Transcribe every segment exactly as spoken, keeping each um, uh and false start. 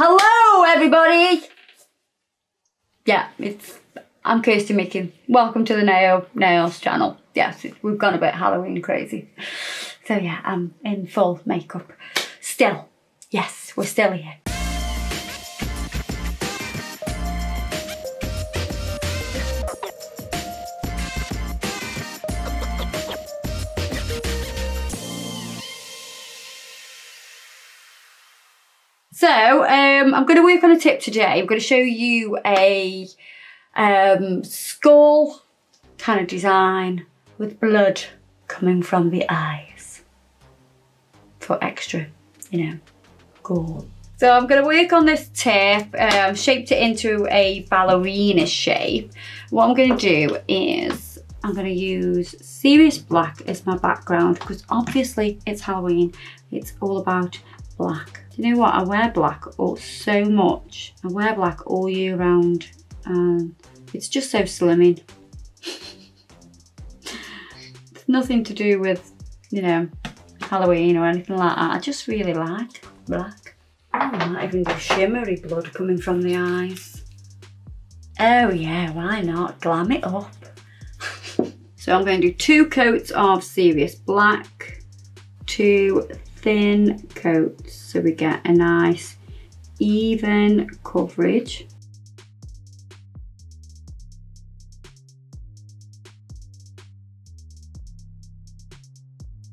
Hello everybody! Yeah, it's, I'm Kirsty Meakin. Welcome to the Naio Nails channel. Yes, it, we've gone a bit Halloween crazy. So yeah, I'm in full makeup. Still, yes, we're still here. So um, I'm going to work on a tip today. I'm going to show you a um, skull kind of design with blood coming from the eyes for extra, you know, gore. So I'm going to work on this tip. Um, shaped it into a ballerina shape. What I'm going to do is I'm going to use Serious Black as my background because obviously it's Halloween. It's all about black. You know what, I wear black all, so much. I wear black all year round and it's just so slimming. It's nothing to do with, you know, Halloween or anything like that. I just really like black. I might even do shimmery blood coming from the eyes. Oh yeah, why not? Glam it up. So I'm going to do two coats of Serious Black, two thin coats, so we get a nice even coverage.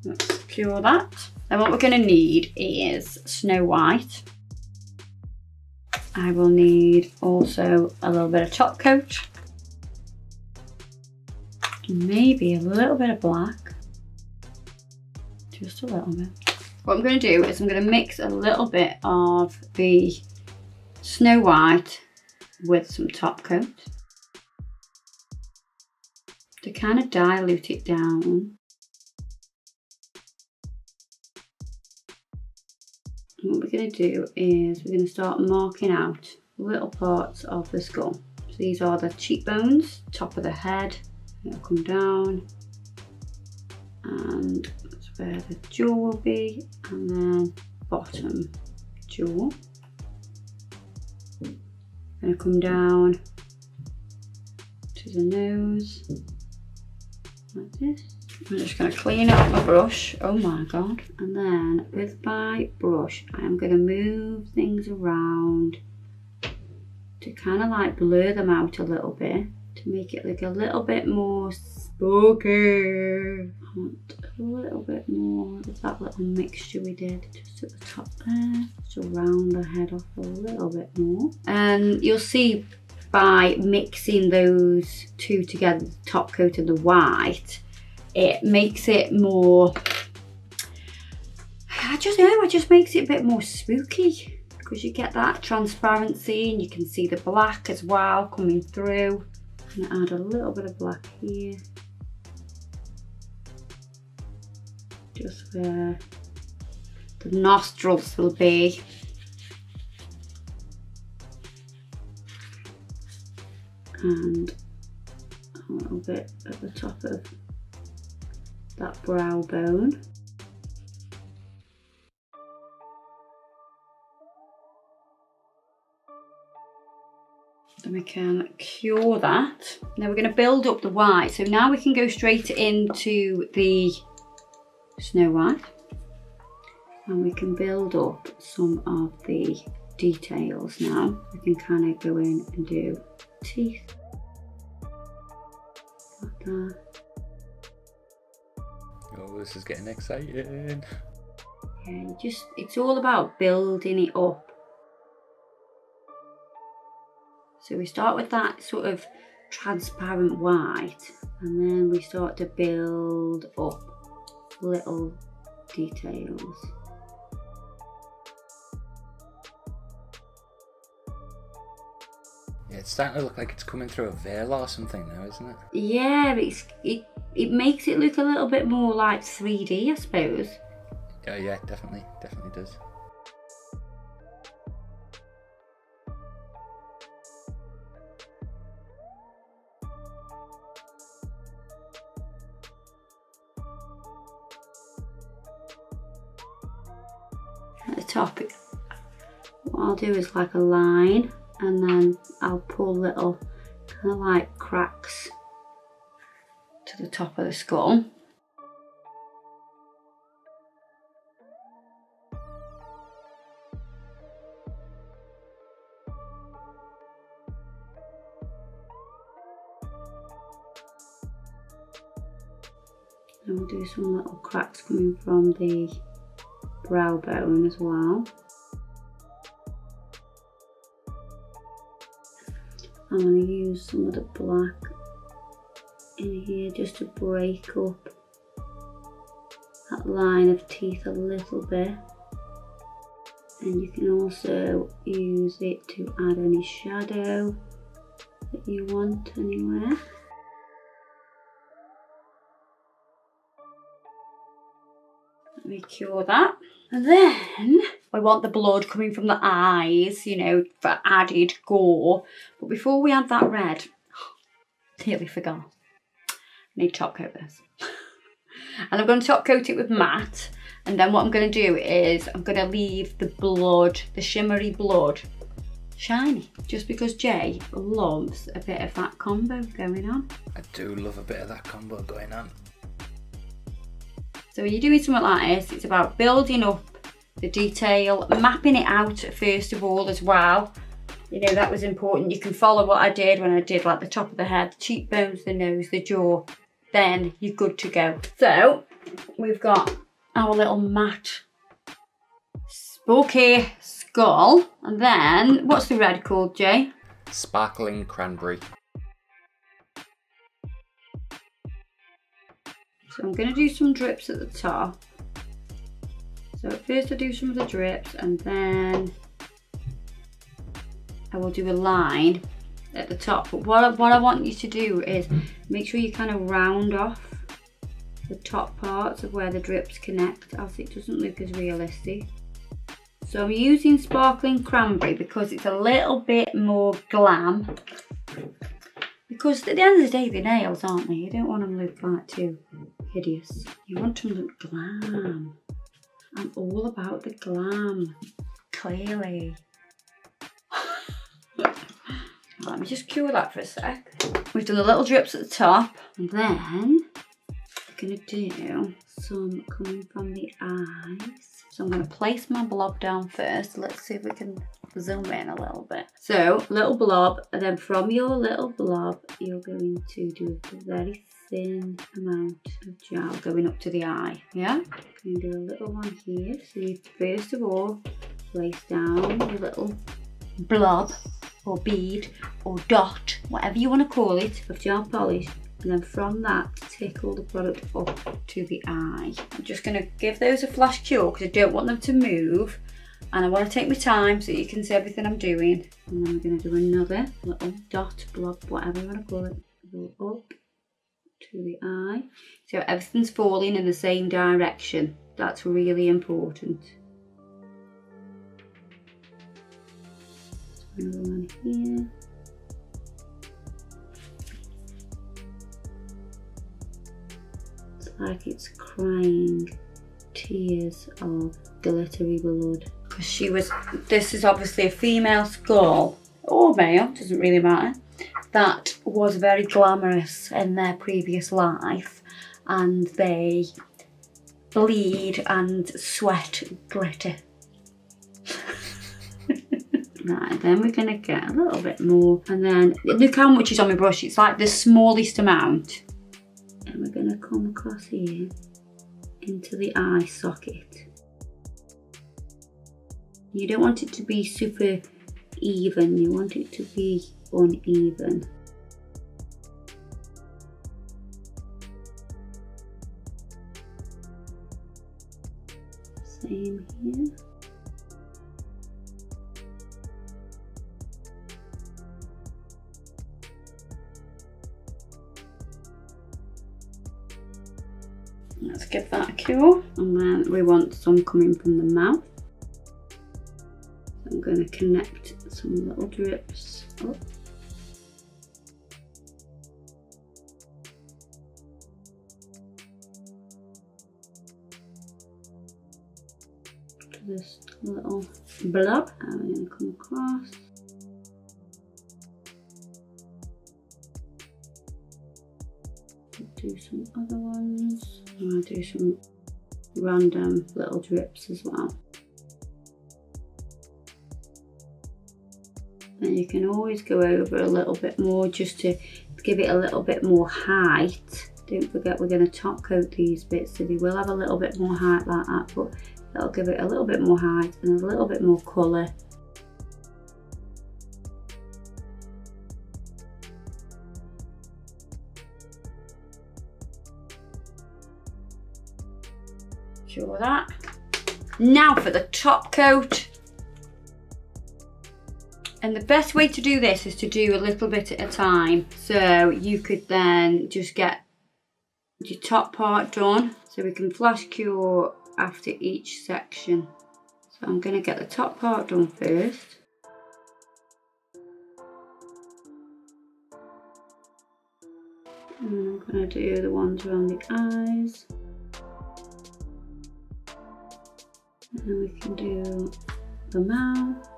Let's cure that. Then what we're going to need is Snow White. I will need also a little bit of top coat, maybe a little bit of black, just a little bit. What I'm going to do is I'm going to mix a little bit of the Snow White with some top coat to kind of dilute it down. And what we're going to do is we're going to start marking out little parts of the skull. So these are the cheekbones, top of the head, it'll come down, and where the jaw will be, and then bottom jaw. Gonna come down to the nose, like this. I'm just gonna clean up my brush, oh my god. And then with my brush, I am gonna move things around to kind of like blur them out a little bit, to make it look a little bit more spooky. I want a little bit more of that little mixture we did just at the top there. Just round the head off a little bit more. And you'll see by mixing those two together, the top coat and the white, it makes it more, I just know, it just makes it a bit more spooky because you get that transparency and you can see the black as well coming through. I'm gonna add a little bit of black here, just where the nostrils will be. And a little bit at the top of that brow bone. Then we can cure that. Now we're going to build up the white. So now we can go straight into the Snow White and we can build up some of the details now. We can kind of go in and do teeth, like that. Oh, this is getting exciting. Yeah, just, it's all about building it up. So we start with that sort of transparent white and then we start to build up little details. Yeah, it's starting to look like it's coming through a veil or something now, isn't it? Yeah, it's, it, it makes it look a little bit more like three D, I suppose. Oh yeah, definitely, definitely does. what I'll do is like a line, and then I'll pull little kind of like cracks to the top of the skull. And we'll do some little cracks coming from the brow bone as well. I'm going to use some of the black in here just to break up that line of teeth a little bit. And you can also use it to add any shadow that you want anywhere. Let me cure that. And then we want the blood coming from the eyes, you know, for added gore. But before we add that red, nearly forgot. I need to top coat this. And I'm going to top coat it with matte. And then what I'm going to do is I'm going to leave the blood, the shimmery blood, shiny. Just because Jay loves a bit of that combo going on. I do love a bit of that combo going on. So when you're doing something like this, it's about building up the detail, mapping it out first of all as well. You know, that was important. You can follow what I did when I did like the top of the head, the cheekbones, the nose, the jaw. Then you're good to go. So we've got our little matte spooky skull. And then, what's the red called, Jay? Sparkling Cranberry. So I'm going to do some drips at the top. So at first I do some of the drips, and then I will do a line at the top. But what I, what I want you to do is make sure you kind of round off the top parts of where the drips connect, else it doesn't look as realistic. So I'm using Sparkling Cranberry because it's a little bit more glam. Because at the end of the day, they're nails, aren't they? You don't want them to look like too hideous. You want them to look glam. I'm all about the glam, clearly. Let me just cure that for a sec. We've done the little drips at the top. And then I'm gonna do some coming from the eyes. So I'm gonna place my blob down first. Let's see if we can zoom in a little bit. So, little blob, and then from your little blob, you're going to do a very thin amount of gel going up to the eye, yeah? Going to do a little one here. So you first of all, place down your little blob, or bead, or dot, whatever you want to call it, of gel polish. And then from that, tickle the product up to the eye. I'm just going to give those a flash cure because I don't want them to move. And I want to take my time so you can see everything I'm doing. And then we're going to do another little dot, blob, whatever you want to call it. Go up to the eye. So everything's falling in the same direction. That's really important. Another one here. It's like it's crying tears of glittery blood. Because she was, this is obviously a female skull, or male, doesn't really matter, that was very glamorous in their previous life, and they bleed and sweat glitter. Right, then we're gonna get a little bit more, and then look how much is on my brush, it's like the smallest amount. And we're gonna come across here into the eye socket. You don't want it to be super even, you want it to be uneven. Same here. Let's give that a cure. And then we want some coming from the mouth. I'm going to connect some little drips up. To this little blob, and we're going to come across. Do some other ones. I'm going to do some random little drips as well. And you can always go over a little bit more just to give it a little bit more height. Don't forget we're going to top coat these bits, so they will have a little bit more height like that, but that'll give it a little bit more height and a little bit more colour. Sure that. Now for the top coat. And the best way to do this is to do a little bit at a time. So you could then just get your top part done. So we can flash cure after each section. So I'm going to get the top part done first. And I'm going to do the ones around the eyes. And then we can do the mouth.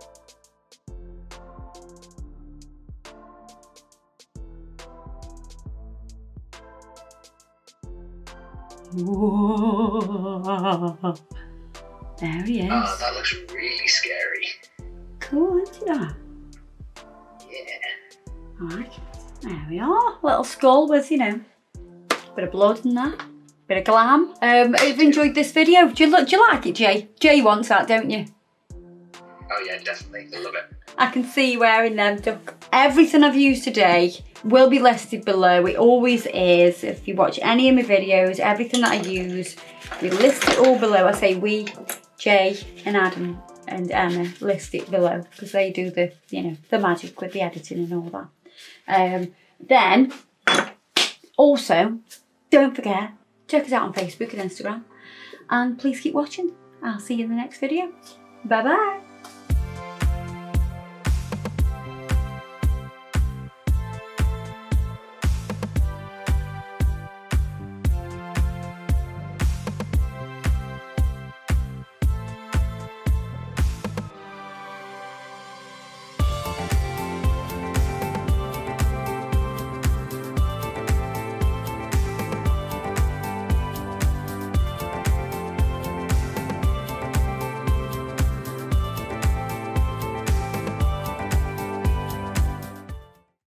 Whoa. There he is. Oh, that looks really scary. Cool, isn't that? Yeah. Alright, there we are. Little skull with, you know, a bit of blood in that. Bit of glam. Um, hope you've enjoyed this video. Do you, do you like it, Jay? Jay wants that, don't you? Oh yeah, definitely. I love it. I can see you wearing them, Duck. Everything I've used today will be listed below. It always is. If you watch any of my videos, everything that I use, we list it all below. I say we, Jay and Adam and Emma list it below because they do the, you know, the magic with the editing and all that. Um, then, also, don't forget, check us out on Facebook and Instagram. And please keep watching. I'll see you in the next video. Bye-bye.